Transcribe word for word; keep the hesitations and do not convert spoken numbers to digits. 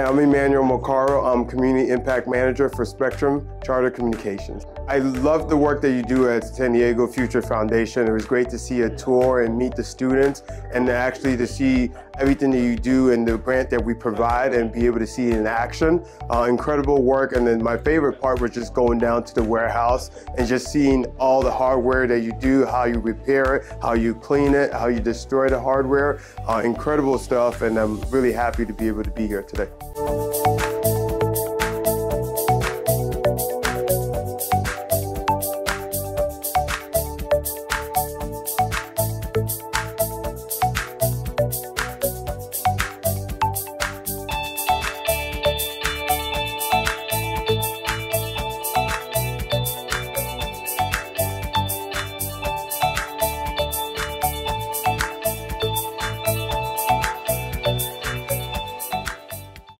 Hi, I'm Emmanuel Mocaro. I'm Community Impact Manager for Spectrum Charter Communications. I love the work that you do at San Diego Futures Foundation. It was great to see a tour and meet the students, and to actually to see everything that you do and the grant that we provide and be able to see it in action. Uh, incredible work, and then my favorite part was just going down to the warehouse and just seeing all the hardware that you do, how you repair it, how you clean it, how you destroy the hardware. Uh, incredible stuff, and I'm really happy to be able to be here today.